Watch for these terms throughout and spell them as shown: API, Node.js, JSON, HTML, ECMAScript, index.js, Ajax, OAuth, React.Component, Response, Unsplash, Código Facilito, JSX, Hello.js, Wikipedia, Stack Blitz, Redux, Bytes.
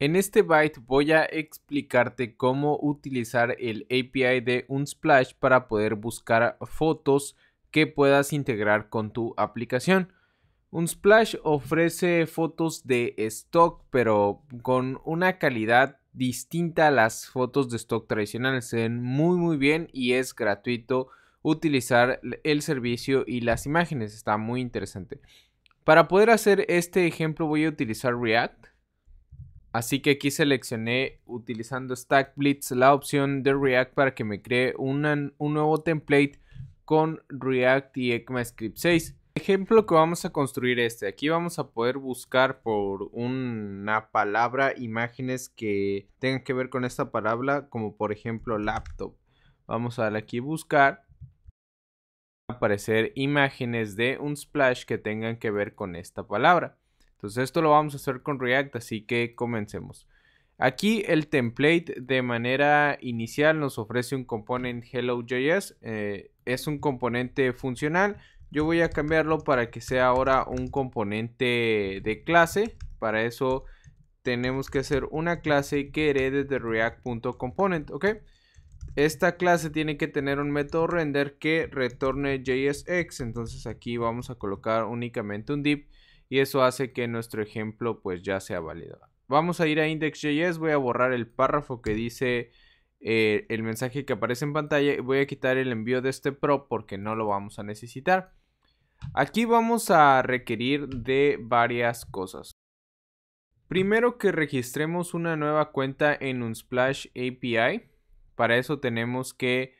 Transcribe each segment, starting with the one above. En este byte voy a explicarte cómo utilizar el API de Unsplash para poder buscar fotos que puedas integrar con tu aplicación. Unsplash ofrece fotos de stock, pero con una calidad distinta a las fotos de stock tradicionales. Se ven muy bien y es gratuito utilizar el servicio y las imágenes. Está muy interesante. Para poder hacer este ejemplo voy a utilizar React. Así que aquí seleccioné utilizando Stack Blitz la opción de React para que me cree un nuevo template con React y ECMAScript 6. El ejemplo que vamos a construir aquí vamos a poder buscar por una palabra imágenes que tengan que ver con esta palabra, como por ejemplo laptop. Vamos a darle aquí buscar. Va a aparecer imágenes de Unsplash que tengan que ver con esta palabra. Entonces esto lo vamos a hacer con React, así que comencemos. Aquí el template de manera inicial nos ofrece un componente Hello.js. Es un componente funcional. Yo voy a cambiarlo para que sea ahora un componente de clase. Para eso tenemos que hacer una clase que herede de React.Component, ¿ok? Esta clase tiene que tener un método render que retorne JSX. Entonces aquí vamos a colocar únicamente un div. Y eso hace que nuestro ejemplo pues ya sea válido. Vamos a ir a index.js, voy a borrar el párrafo que dice el mensaje que aparece en pantalla. Y voy a quitar el envío de este prop porque no lo vamos a necesitar. Aquí vamos a requerir de varias cosas. Primero, que registremos una nueva cuenta en Unsplash API. Para eso tenemos que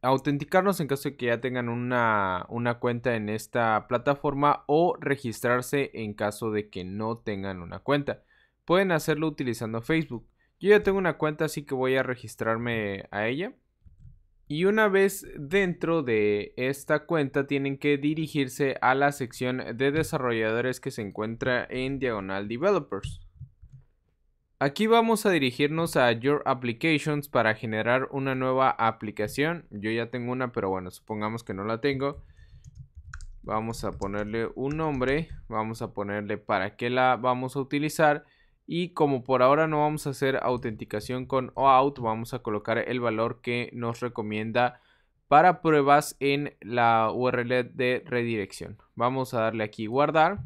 autenticarnos en caso de que ya tengan una cuenta en esta plataforma, o registrarse en caso de que no tengan una cuenta. Pueden hacerlo utilizando Facebook. Yo ya tengo una cuenta, así que voy a registrarme a ella. Y una vez dentro de esta cuenta tienen que dirigirse a la sección de desarrolladores que se encuentra en diagonal developers. Aquí vamos a dirigirnos a Your Applications para generar una nueva aplicación. Yo ya tengo una, pero bueno, supongamos que no la tengo. Vamos a ponerle un nombre, vamos a ponerle para qué la vamos a utilizar. Y como por ahora no vamos a hacer autenticación con OAuth, vamos a colocar el valor que nos recomienda para pruebas en la URL de redirección. Vamos a darle aquí guardar.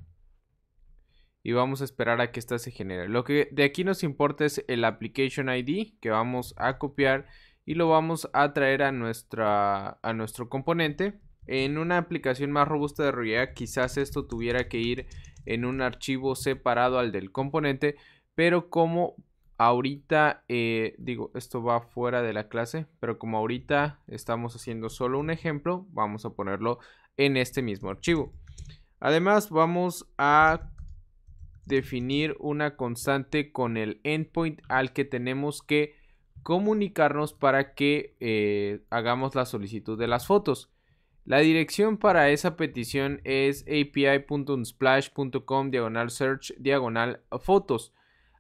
Y vamos a esperar a que esta se genere. Lo que de aquí nos importa es el application ID, que vamos a copiar y lo vamos a traer a nuestro componente. En una aplicación más robusta de React quizás esto tuviera que ir en un archivo separado al del componente, pero como ahorita esto va fuera de la clase, pero como ahorita estamos haciendo solo un ejemplo, vamos a ponerlo en este mismo archivo. Además vamos a definir una constante con el endpoint al que tenemos que comunicarnos para que hagamos la solicitud de las fotos. La dirección para esa petición es api.unsplash.com/search/fotos.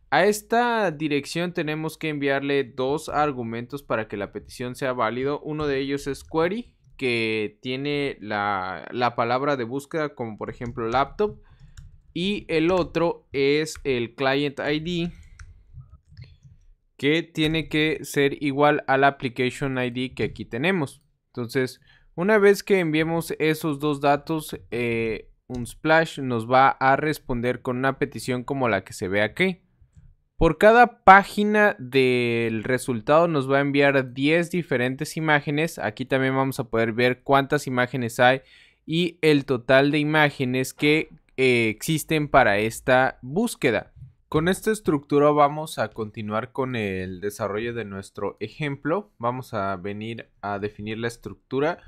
A esta dirección tenemos que enviarle dos argumentos para que la petición sea válida. Uno de ellos es query, que tiene la palabra de búsqueda, como por ejemplo laptop. Y el otro es el client ID, que tiene que ser igual al application ID que aquí tenemos. Entonces, una vez que enviemos esos dos datos, Unsplash nos va a responder con una petición como la que se ve aquí. Por cada página del resultado nos va a enviar 10 diferentes imágenes. Aquí también vamos a poder ver cuántas imágenes hay y el total de imágenes que existen para esta búsqueda. Con esta estructura vamos a continuar con el desarrollo de nuestro ejemplo. Vamos a venir a definir la estructura,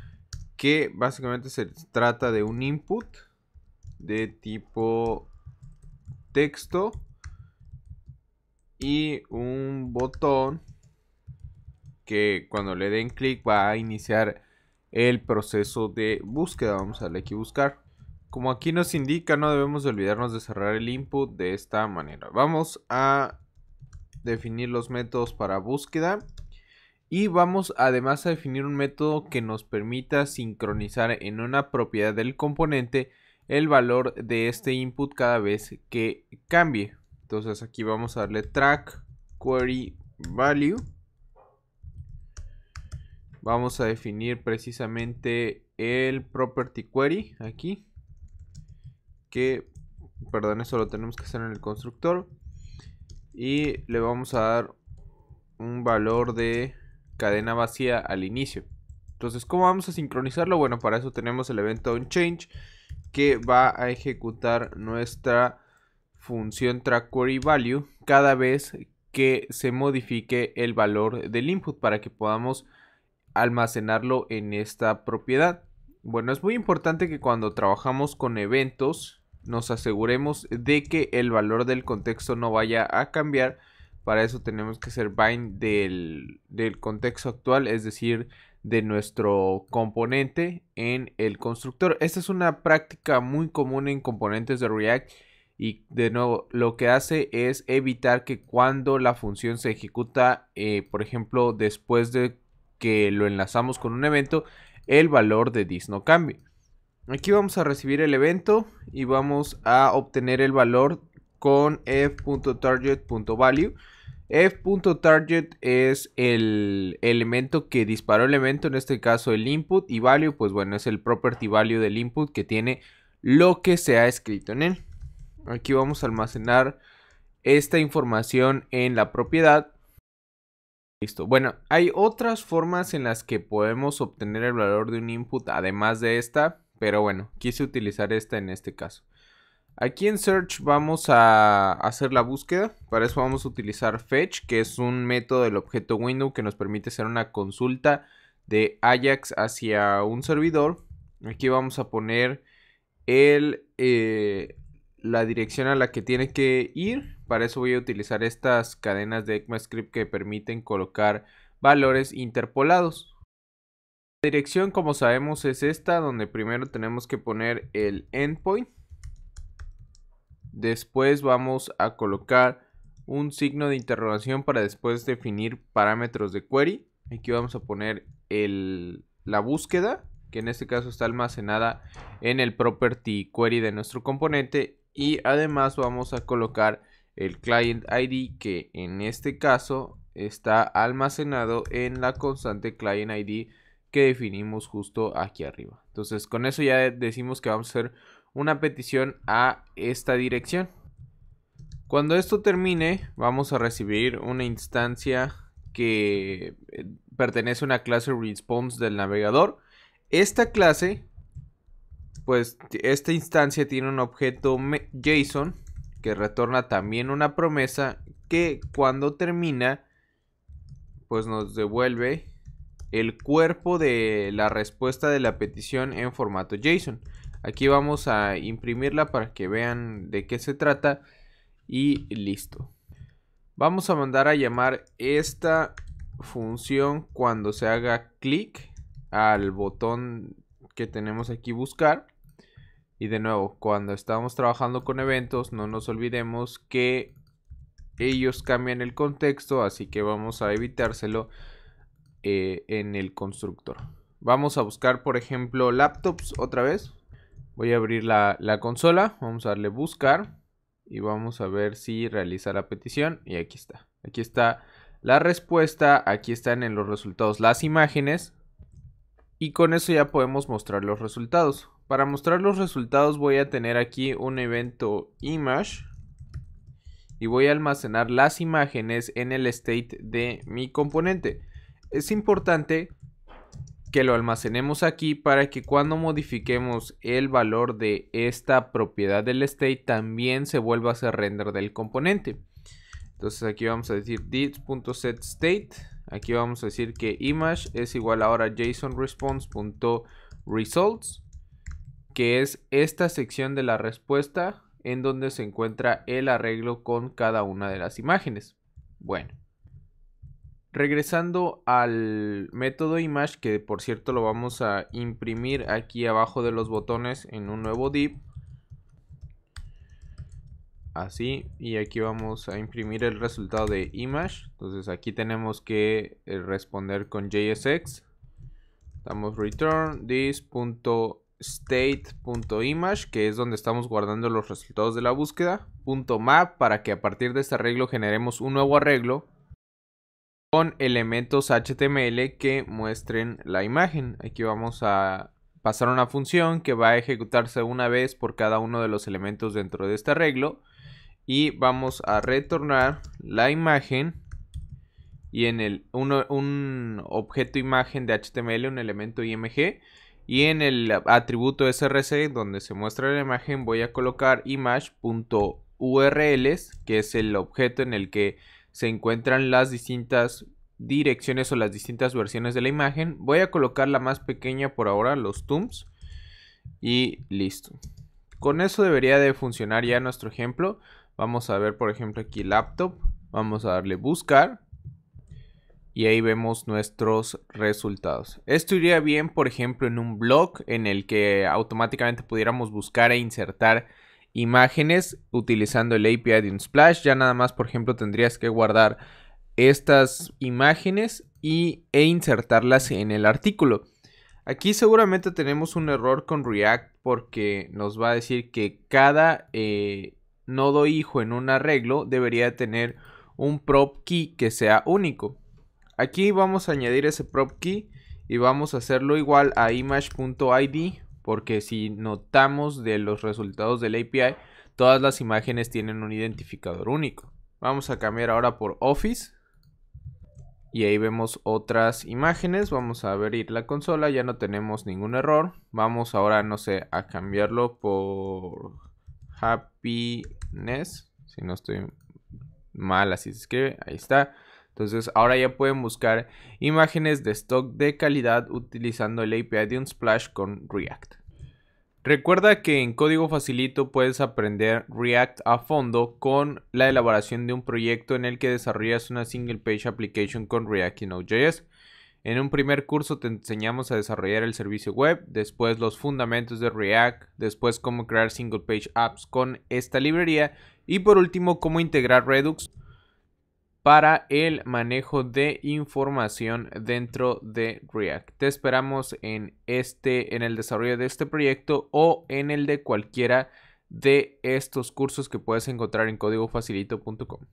que básicamente se trata de un input de tipo texto y un botón que cuando le den clic va a iniciar el proceso de búsqueda. Vamos a darle aquí buscar. Como aquí nos indica, no debemos de olvidarnos de cerrar el input de esta manera. Vamos a definir los métodos para búsqueda. Y vamos además a definir un método que nos permita sincronizar en una propiedad del componente el valor de este input cada vez que cambie. Entonces aquí vamos a darle track query value. Vamos a definir precisamente el property query aquí. Que, perdón, eso lo tenemos que hacer en el constructor. Y le vamos a dar un valor de cadena vacía al inicio. Entonces, ¿cómo vamos a sincronizarlo? Bueno, para eso tenemos el evento onChange que va a ejecutar nuestra función trackQueryValue cada vez que se modifique el valor del input para que podamos almacenarlo en esta propiedad. Bueno, es muy importante que cuando trabajamos con eventos nos aseguremos de que el valor del contexto no vaya a cambiar. Para eso tenemos que hacer bind del contexto actual, es decir, de nuestro componente en el constructor. Esta es una práctica muy común en componentes de React y de nuevo lo que hace es evitar que cuando la función se ejecuta, por ejemplo, después de que lo enlazamos con un evento, el valor de this no cambie. Aquí vamos a recibir el evento y vamos a obtener el valor con f.target.value. f.target es el elemento que disparó el evento, en este caso el input, y value, pues bueno, es el property value del input que tiene lo que se ha escrito en él. Aquí vamos a almacenar esta información en la propiedad. Listo. Bueno, hay otras formas en las que podemos obtener el valor de un input además de esta, pero bueno, quise utilizar esta en este caso. Aquí en search vamos a hacer la búsqueda. Para eso vamos a utilizar fetch, que es un método del objeto window que nos permite hacer una consulta de Ajax hacia un servidor. Aquí vamos a poner la dirección a la que tiene que ir. Para eso voy a utilizar estas cadenas de ECMAScript que permiten colocar valores interpolados. La dirección, como sabemos, es esta, donde primero tenemos que poner el endpoint. Después vamos a colocar un signo de interrogación para después definir parámetros de query. Aquí vamos a poner la búsqueda, que en este caso está almacenada en el property query de nuestro componente. Y además vamos a colocar el client ID, que en este caso está almacenado en la constante client ID que definimos justo aquí arriba. Entonces con eso ya decimos que vamos a hacer una petición a esta dirección. Cuando esto termine vamos a recibir una instancia que pertenece a una clase Response del navegador. Esta clase, pues esta instancia tiene un objeto JSON que retorna también una promesa que cuando termina pues nos devuelve el cuerpo de la respuesta de la petición en formato JSON. Aquí vamos a imprimirla para que vean de qué se trata y listo. Vamos a mandar a llamar esta función cuando se haga clic al botón que tenemos aquí buscar. Y de nuevo, cuando estamos trabajando con eventos, no nos olvidemos que ellos cambian el contexto, así que vamos a evitárselo en el constructor. Vamos a buscar, por ejemplo, laptops otra vez. Voy a abrir la consola, vamos a darle buscar y vamos a ver si realiza la petición. Y aquí está. Aquí está la respuesta, aquí están en los resultados las imágenes. Y con eso ya podemos mostrar los resultados. Para mostrar los resultados voy a tener aquí un evento image. Y voy a almacenar las imágenes en el state de mi componente. Es importante que lo almacenemos aquí para que cuando modifiquemos el valor de esta propiedad del state también se vuelva a hacer render del componente. Entonces aquí vamos a decir this.setState. Aquí vamos a decir que image es igual ahora a JSONResponse.results, que es esta sección de la respuesta en donde se encuentra el arreglo con cada una de las imágenes. Bueno, regresando al método image, que por cierto lo vamos a imprimir aquí abajo de los botones en un nuevo div. Así, y aquí vamos a imprimir el resultado de image. Entonces aquí tenemos que responder con JSX. Damos return this state.image, que es donde estamos guardando los resultados de la búsqueda, .map, para que a partir de este arreglo generemos un nuevo arreglo con elementos HTML que muestren la imagen. Aquí vamos a pasar una función que va a ejecutarse una vez por cada uno de los elementos dentro de este arreglo, y vamos a retornar la imagen y en un objeto imagen de HTML, un elemento IMG, y en el atributo src donde se muestra la imagen voy a colocar image.urls, que es el objeto en el que se encuentran las distintas direcciones o las distintas versiones de la imagen. Voy a colocar la más pequeña por ahora, los tombs, y listo. Con eso debería de funcionar ya nuestro ejemplo. Vamos a ver por ejemplo aquí laptop, vamos a darle buscar y ahí vemos nuestros resultados. Esto iría bien por ejemplo en un blog en el que automáticamente pudiéramos buscar e insertar imágenes utilizando el API de Unsplash. Ya nada más por ejemplo tendrías que guardar estas imágenes e insertarlas en el artículo. Aquí seguramente tenemos un error con React porque nos va a decir que cada nodo hijo en un arreglo debería tener un prop key que sea único. Aquí vamos a añadir ese prop key y vamos a hacerlo igual a image.id, porque si notamos de los resultados del API, todas las imágenes tienen un identificador único. Vamos a cambiar ahora por Office y ahí vemos otras imágenes. Vamos a abrir la consola, ya no tenemos ningún error. Vamos ahora, no sé, a cambiarlo por Happiness, si no estoy mal, así se escribe, ahí está. Entonces ahora ya pueden buscar imágenes de stock de calidad utilizando el API de Unsplash con React. Recuerda que en Código Facilito puedes aprender React a fondo con la elaboración de un proyecto en el que desarrollas una single page application con React y Node.js. En un primer curso te enseñamos a desarrollar el servicio web, después los fundamentos de React, después cómo crear single page apps con esta librería y por último cómo integrar Redux para el manejo de información dentro de React. Te esperamos en el desarrollo de este proyecto o en el de cualquiera de estos cursos que puedes encontrar en códigofacilito.com.